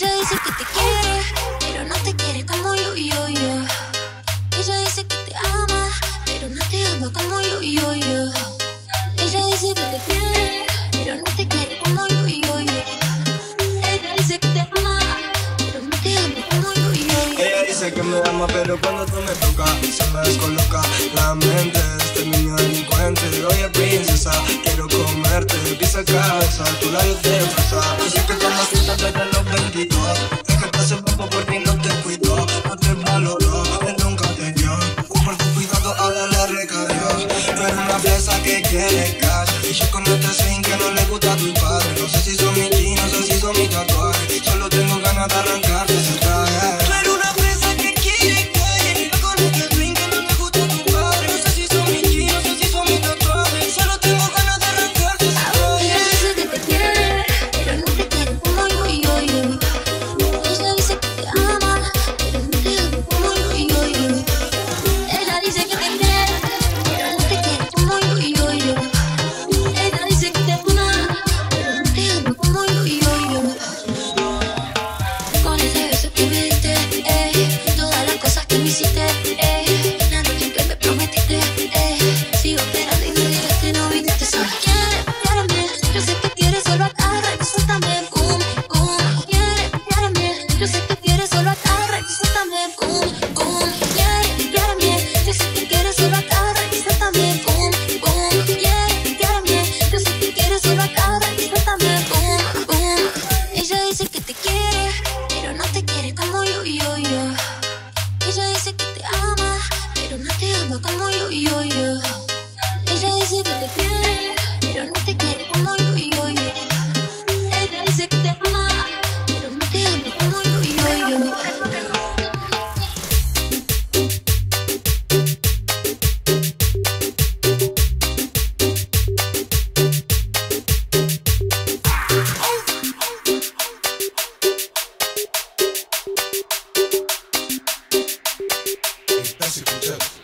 Ella dice que te quiere, pero no te quiere como yo. Ella dice que te ama, pero no te ama como yo. Ella dice que te quiere, pero no te quiere como yo. Ella dice que te ama, pero no te ama como yo. Ella dice que me ama, pero cuando tú me tocas se me descoloca la mente de este niño delincuente. Oye, princesa, quiero comerte, pisa cabeza, tu labio te fresa. Yo sé que con la cita te dan los benditos, es que te hace poco por ti, no te cuido, no te valoró, él nunca te dio. Por tu cuidado ahora le recayó. Tú eres una pieza que quiere cash, y yo con este swing que no le gusta a tu padre. No sé si son mis jeans, no sé si son mis tatuajes, solo tengo ganas de arrancarte ese traje. That's it,